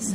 I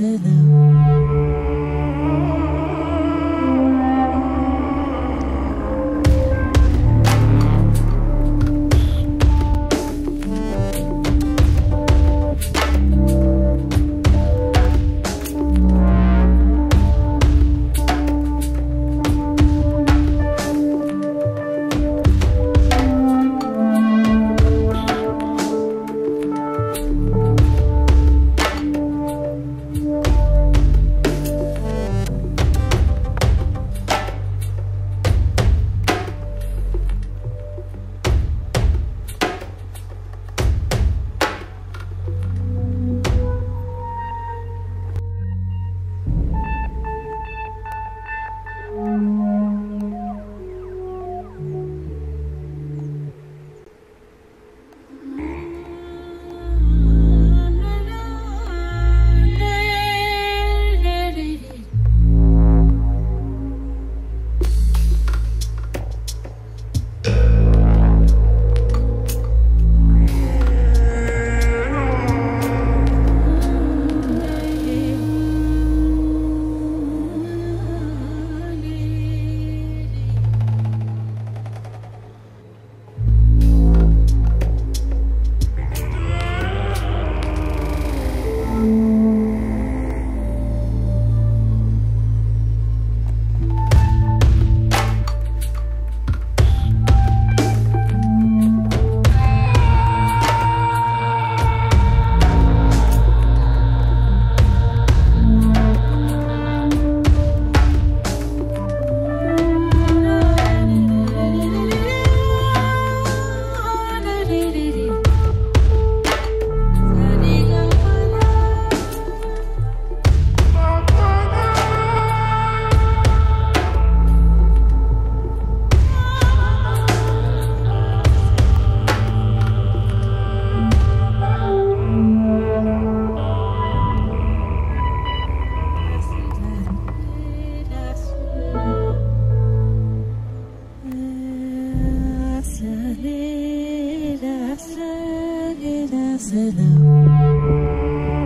said